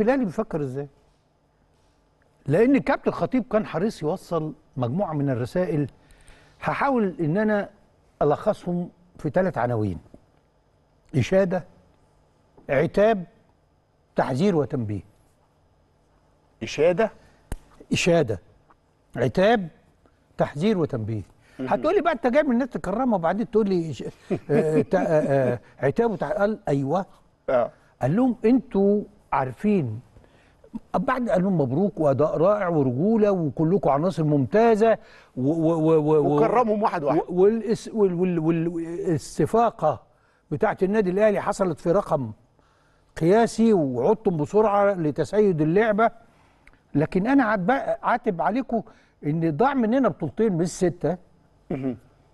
بيلاني بيفكر ازاي؟ لأن الكابتن الخطيب كان حريص يوصل مجموعة من الرسائل، هحاول إن أنا ألخصهم في 3 عناوين: إشادة، عتاب، تحذير وتنبيه. إشادة؟ إشادة، عتاب، تحذير وتنبيه. هتقولي بقى أنت جاي من الناس الكرامة وبعدين تقولي عتاب وتحذير. قال أيوه. قال لهم أنتوا عارفين، بعد قال لهم مبروك واداء رائع ورجوله وكلكم عناصر ممتازه وكرمهم واحد واحد، والاستفاقه بتاعه النادي الاهلي حصلت في رقم قياسي وعدتم بسرعه لتسيد اللعبه، لكن انا عاتب عليكم ان ضاع مننا بطولتين مش 6.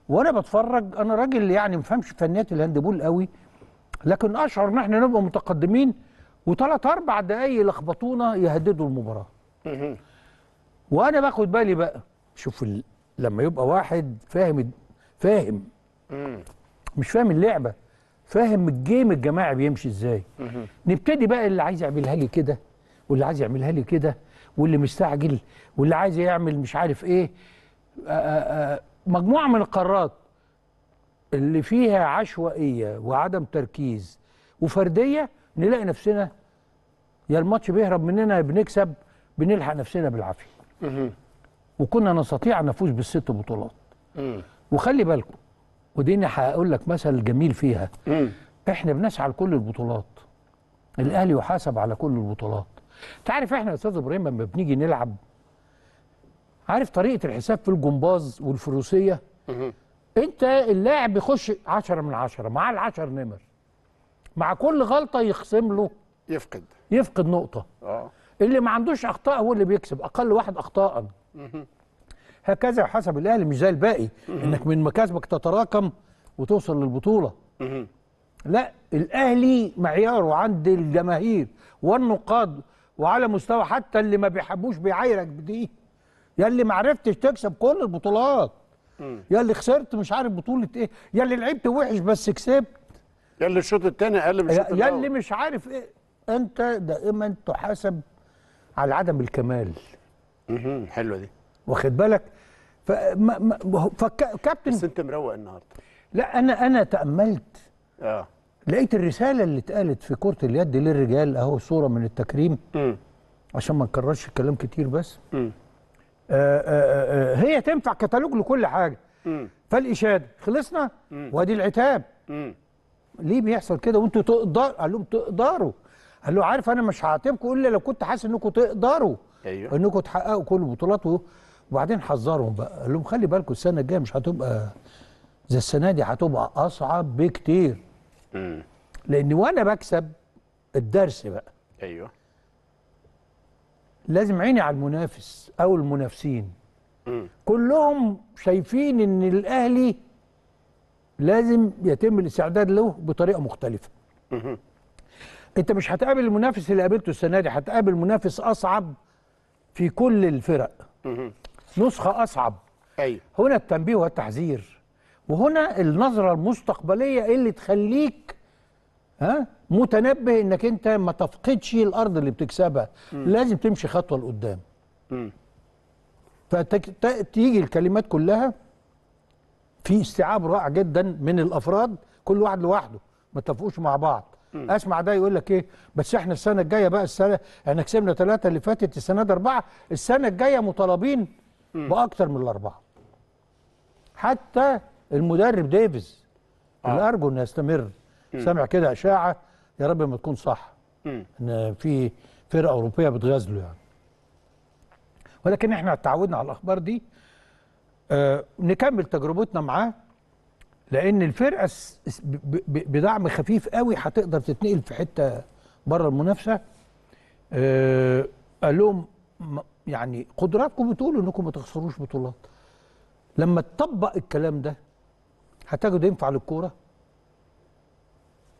وانا بتفرج، انا راجل يعني ما فهمش فنيات الهاندبول قوي، لكن اشعر ان احنا نبقى متقدمين وثلاث 4 دقايق يلخبطونا يهددوا المباراه. وانا باخد بالي بقى، شوف لما يبقى واحد فاهم مش فاهم اللعبه، فاهم الجيم الجماعي بيمشي ازاي. نبتدي بقى اللي عايز يعملها لي كده، واللي عايز يعملها لي كده، واللي مستعجل، واللي عايز يعمل مش عارف ايه. مجموعه من القرارات اللي فيها عشوائيه وعدم تركيز وفرديه، نلاقي نفسنا يا الماتش بيهرب مننا يا بنكسب، بنلحق نفسنا بالعافيه. وكنا نستطيع ان نفوز ب6 بطولات. وخلي بالكم، ودي انا هقول لك مثل جميل فيها، احنا بنسعى لكل البطولات، الاهلي يحاسب على كل البطولات. تعرف احنا يا استاذ ابراهيم لما بنيجي نلعب، عارف طريقه الحساب في الجمباز والفروسيه؟ انت اللاعب بيخش 10 من 10، معاه ال10 نمر، مع كل غلطة يخصم له يفقد نقطة. اللي ما عندوش أخطاء هو اللي بيكسب، أقل واحد أخطاء. هكذا حسب الأهلي، مش زي الباقي إنك من مكاسبك تتراكم وتوصل للبطولة. لا، الأهلي معياره عند الجماهير والنقاد وعلى مستوى حتى اللي ما بيحبوش بيعايرك بدي، يا اللي ما عرفتش تكسب كل البطولات، يا اللي خسرت مش عارف بطولة إيه، يا اللي لعبت وحش بس كسبت، ياللي الشوط الثاني اقل من الشوط الاول، ياللي مش عارف ايه. انت دائما تحاسب على عدم الكمال. حلوه دي، واخد بالك؟ فكابتن، بس انت مروق النهارده. لا، انا تاملت، لقيت الرساله اللي اتقالت في كره اليد للرجال، اهو صوره من التكريم عشان ما نكررش الكلام كتير، بس هي تنفع كتالوج لكل حاجه. فالاشاده خلصنا، وادي العتاب. ليه بيحصل كده وانتوا تقدروا؟ قال لهم تقدروا. قال له عارف انا مش هعاتبكم الا لو كنت حاسس انكم تقدروا، أيوة، انكم تحققوا كل البطولات. وبعدين حذرهم بقى، قال لهم خلي بالكم السنه الجايه مش هتبقى زي السنه دي، هتبقى اصعب بكتير. لان وانا بكسب الدرس بقى، ايوه، لازم عيني على المنافس او المنافسين. كلهم شايفين ان الاهلي لازم يتم الاستعداد له بطريقه مختلفه. انت مش هتقابل المنافس اللي قابلته السنه دي، هتقابل منافس اصعب في كل الفرق، نسخه اصعب. ايوه، هنا التنبيه والتحذير، وهنا النظره المستقبليه اللي تخليك متنبه انك انت ما تفقدش الارض اللي بتكسبها، لازم تمشي خطوه لقدام. فتيجي الكلمات كلها في استيعاب رائع جدا من الافراد، كل واحد لوحده، ما اتفقوش مع بعض. اسمع ده يقول لك ايه، بس احنا السنه الجايه بقى، السنه احنا كسبنا 3 اللي فاتت، السنه دي 4، السنه الجايه مطالبين باكتر من 4. حتى المدرب ديفيز اللي ارجو انه يستمر، سامع كده اشاعه، يا رب ما تكون صح، ان في فرقه اوروبيه بتغازله يعني، ولكن احنا اتعودنا على الاخبار دي. نكمل تجربتنا معاه، لان الفرقه بدعم خفيف قوي هتقدر تتنقل في حته بره المنافسه. قال لهم يعني قدراتكم بتقولوا انكم ما تخسروش بطولات، لما تطبق الكلام ده هتجده ينفع للكوره،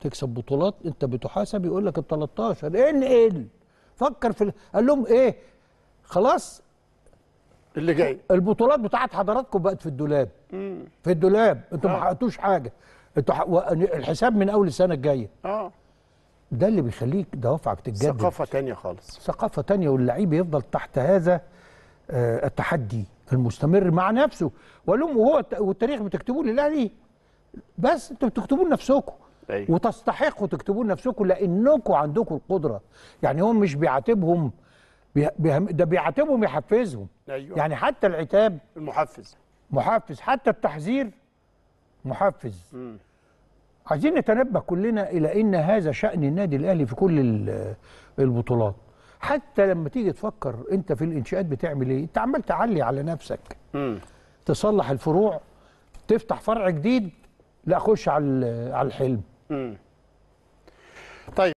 تكسب بطولات، انت بتحاسب، يقول لك ال 13 انقل، فكر في قال لهم ايه، خلاص اللي جاي البطولات بتاعت حضراتكم بقت في الدولاب. انتوا ما حققتوش حاجه، الحساب من اول السنه الجايه. ده اللي بيخليك دوافعك تتجدد. ثقافه تانية خالص، ثقافه تانية، واللعيب يفضل تحت هذا التحدي المستمر مع نفسه. ولوم وهو والتاريخ بتكتبوه للاهلي، بس انتوا بتكتبوه لنفسكم. أيوة. وتستحقوا تكتبوه لنفسكم لانكم عندكم القدره. يعني هو مش بيعاتبهم، ده بيعاتبهم يحفزهم. أيوة. يعني حتى العتاب المحفز محفز، حتى التحذير محفز. عايزين نتنبه كلنا الى ان هذا شأن النادي الاهلي في كل البطولات. حتى لما تيجي تفكر انت في الانشاءات بتعمل ايه؟ انت عمال تعلي على نفسك، تصلح الفروع، تفتح فرع جديد، لا خش على الحلم. طيب.